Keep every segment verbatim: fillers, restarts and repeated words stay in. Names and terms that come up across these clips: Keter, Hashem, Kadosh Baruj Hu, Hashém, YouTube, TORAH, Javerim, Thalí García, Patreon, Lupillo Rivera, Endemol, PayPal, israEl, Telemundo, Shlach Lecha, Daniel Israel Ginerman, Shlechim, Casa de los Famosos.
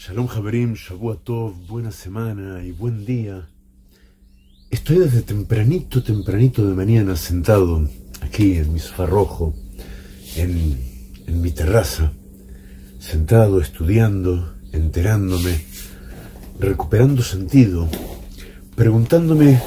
Shalom Javerim, Shavua Tov, buena semana y buen día. Estoy desde tempranito, tempranito de mañana sentado aquí en mi sofá rojo, en, en mi terraza, sentado, estudiando, enterándome, recuperando sentido, preguntándome,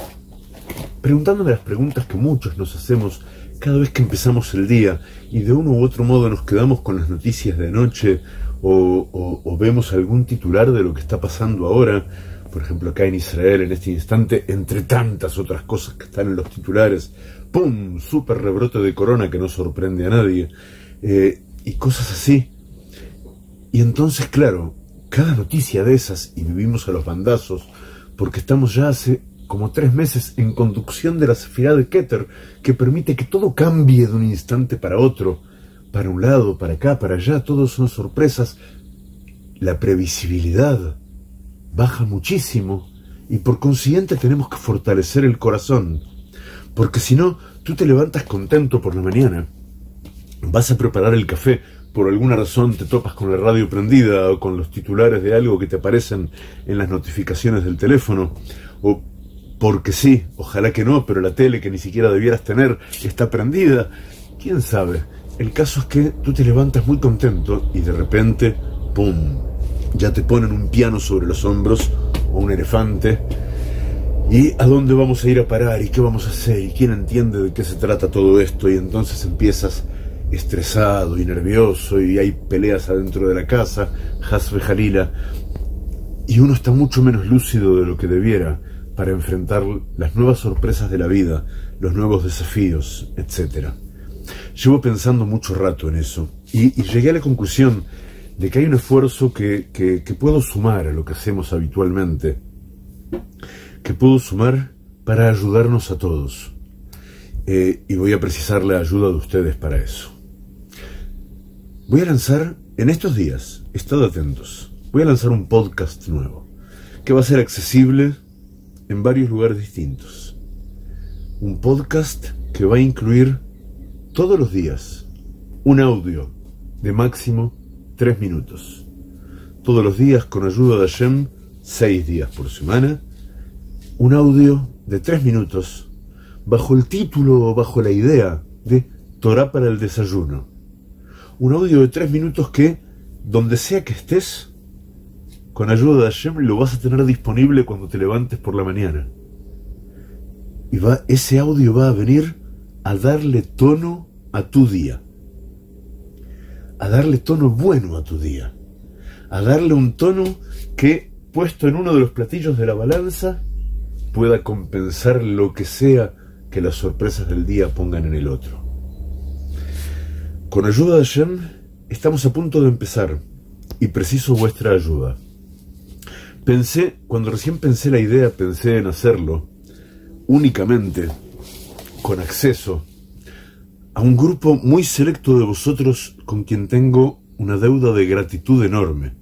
preguntándome las preguntas que muchos nos hacemos cada vez que empezamos el día y de uno u otro modo nos quedamos con las noticias de anoche. O, o, o vemos algún titular de lo que está pasando ahora, por ejemplo acá en Israel en este instante, entre tantas otras cosas que están en los titulares, ¡pum! Súper rebrote de corona que no sorprende a nadie, eh, y cosas así. Y entonces, claro, cada noticia de esas, y vivimos a los bandazos, porque estamos ya hace como tres meses en conducción de la sefirá de Keter, que permite que todo cambie de un instante para otro, para un lado, para acá, para allá, todos son sorpresas. La previsibilidad baja muchísimo y por consiguiente tenemos que fortalecer el corazón. Porque si no, tú te levantas contento por la mañana, vas a preparar el café, por alguna razón te topas con la radio prendida o con los titulares de algo que te aparecen en las notificaciones del teléfono, o porque sí, ojalá que no, pero la tele que ni siquiera debieras tener está prendida, quién sabe. El caso es que tú te levantas muy contento y de repente, ¡pum!, ya te ponen un piano sobre los hombros o un elefante. ¿Y a dónde vamos a ir a parar? ¿Y qué vamos a hacer? ¿Y quién entiende de qué se trata todo esto? Y entonces empiezas estresado y nervioso y hay peleas adentro de la casa, Hasbe Jalila, y uno está mucho menos lúcido de lo que debiera para enfrentar las nuevas sorpresas de la vida, los nuevos desafíos, etcétera. Llevo pensando mucho rato en eso y, y llegué a la conclusión de que hay un esfuerzo que, que, que puedo sumar a lo que hacemos habitualmente, que puedo sumar para ayudarnos a todos, eh, y voy a precisar la ayuda de ustedes para eso. Voy a lanzar en estos días, estad atentos, voy a lanzar un podcast nuevo que va a ser accesible en varios lugares distintos, un podcast que va a incluir todos los días un audio de máximo tres minutos. Todos los días, con ayuda de Hashém, seis días por semana, un audio de tres minutos bajo el título o bajo la idea de Torah para el desayuno. Un audio de tres minutos que, donde sea que estés, con ayuda de Hashém lo vas a tener disponible cuando te levantes por la mañana. Y va, ese audio va a venir a darle tono a tu día, a darle tono bueno a tu día, a darle un tono que, puesto en uno de los platillos de la balanza, pueda compensar lo que sea que las sorpresas del día pongan en el otro. Con ayuda de Hashem estamos a punto de empezar y preciso vuestra ayuda. Pensé, cuando recién pensé la idea, pensé en hacerlo únicamente con acceso a un grupo muy selecto de vosotros con quien tengo una deuda de gratitud enorme.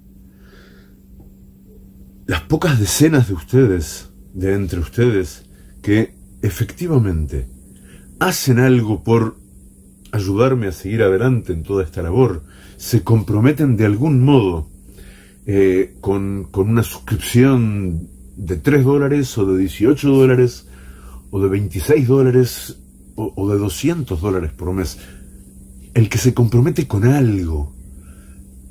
Las pocas decenas de ustedes, de entre ustedes, que efectivamente hacen algo por ayudarme a seguir adelante en toda esta labor, se comprometen de algún modo eh, con, con una suscripción de tres dólares o de dieciocho dólares, o de veintiséis dólares, o, o de doscientos dólares por mes. El que se compromete con algo,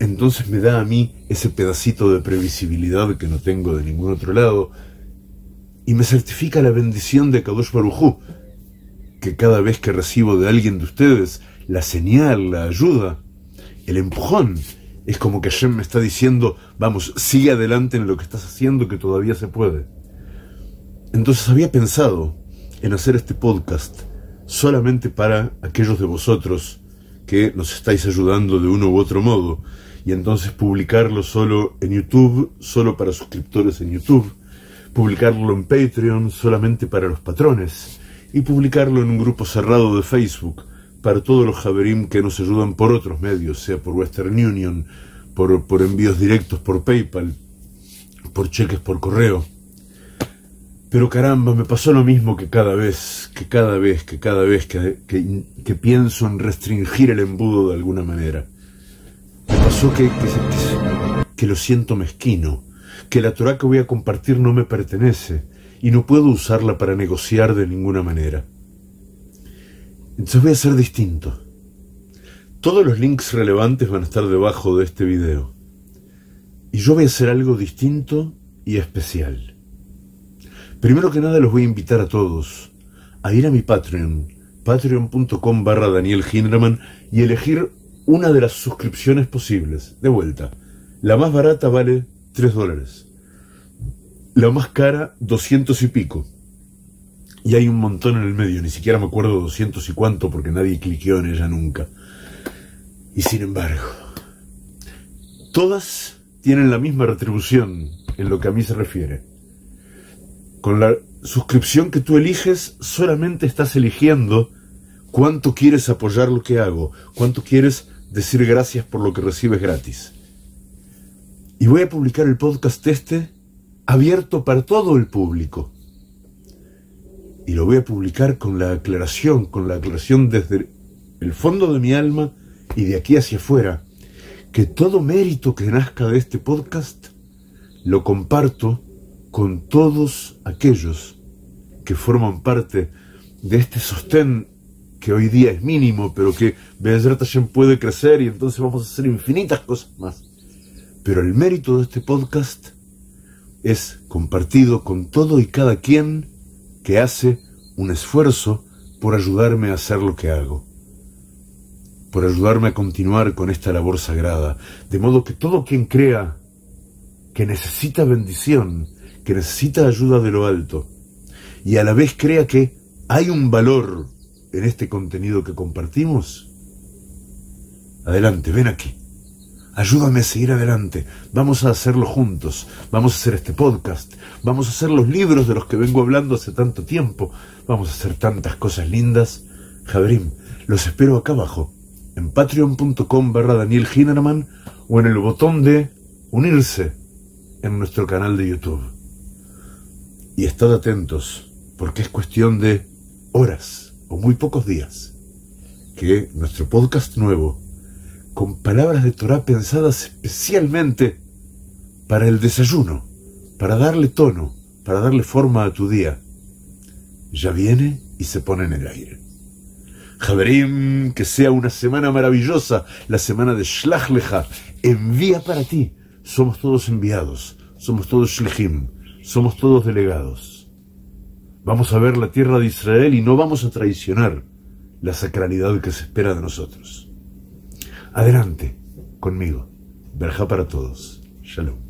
entonces me da a mí ese pedacito de previsibilidad que no tengo de ningún otro lado, y me certifica la bendición de Kadosh Baruj Hu, que cada vez que recibo de alguien de ustedes la señal, la ayuda, el empujón, es como que Hashem me está diciendo, vamos, sigue adelante en lo que estás haciendo, que todavía se puede. Entonces había pensado en hacer este podcast solamente para aquellos de vosotros que nos estáis ayudando de uno u otro modo, y entonces publicarlo solo en YouTube, solo para suscriptores en YouTube, publicarlo en Patreon solamente para los patrones, y publicarlo en un grupo cerrado de Facebook para todos los javerim que nos ayudan por otros medios, sea por Western Union, por, por envíos directos por PayPal, por cheques por correo. Pero caramba, me pasó lo mismo que cada vez, que cada vez, que cada vez que, que, que pienso en restringir el embudo de alguna manera. Me pasó que, que, que, que lo siento mezquino, que la Torah que voy a compartir no me pertenece y no puedo usarla para negociar de ninguna manera. Entonces voy a ser distinto. Todos los links relevantes van a estar debajo de este video. Y yo voy a hacer algo distinto y especial. Primero que nada los voy a invitar a todos a ir a mi Patreon, patreon.com barra Daniel Ginerman, y elegir una de las suscripciones posibles. De vuelta, la más barata vale tres dólares. La más cara, doscientos y pico. Y hay un montón en el medio, ni siquiera me acuerdo doscientos y cuánto porque nadie cliqueó en ella nunca. Y sin embargo, todas tienen la misma retribución en lo que a mí se refiere. Con la suscripción que tú eliges, solamente estás eligiendo cuánto quieres apoyar lo que hago, cuánto quieres decir gracias por lo que recibes gratis. Y voy a publicar el podcast este abierto para todo el público. Y lo voy a publicar con la aclaración, con la aclaración desde el fondo de mi alma y de aquí hacia afuera, que todo mérito que nazca de este podcast lo comparto con todos aquellos que forman parte de este sostén que hoy día es mínimo, pero que Be'ezrat Hashem puede crecer y entonces vamos a hacer infinitas cosas más. Pero el mérito de este podcast es compartido con todo y cada quien que hace un esfuerzo por ayudarme a hacer lo que hago, por ayudarme a continuar con esta labor sagrada, de modo que todo quien crea que necesita bendición, que necesita ayuda de lo alto, y a la vez crea que hay un valor en este contenido que compartimos, adelante, ven aquí, ayúdame a seguir adelante, vamos a hacerlo juntos, vamos a hacer este podcast, vamos a hacer los libros de los que vengo hablando hace tanto tiempo, vamos a hacer tantas cosas lindas. Jabrim, los espero acá abajo, en patreon.com barra Daniel Ginerman, o en el botón de unirse en nuestro canal de YouTube. Y estad atentos, porque es cuestión de horas o muy pocos días que nuestro podcast nuevo, con palabras de Torah pensadas especialmente para el desayuno, para darle tono, para darle forma a tu día, ya viene y se pone en el aire. Javerim, que sea una semana maravillosa, la semana de Shlach Lecha, envía para ti. Somos todos enviados, somos todos Shlechim, somos todos delegados. Vamos a ver la tierra de Israel y no vamos a traicionar la sacralidad que se espera de nosotros. Adelante, conmigo. Berajá para todos. Shalom.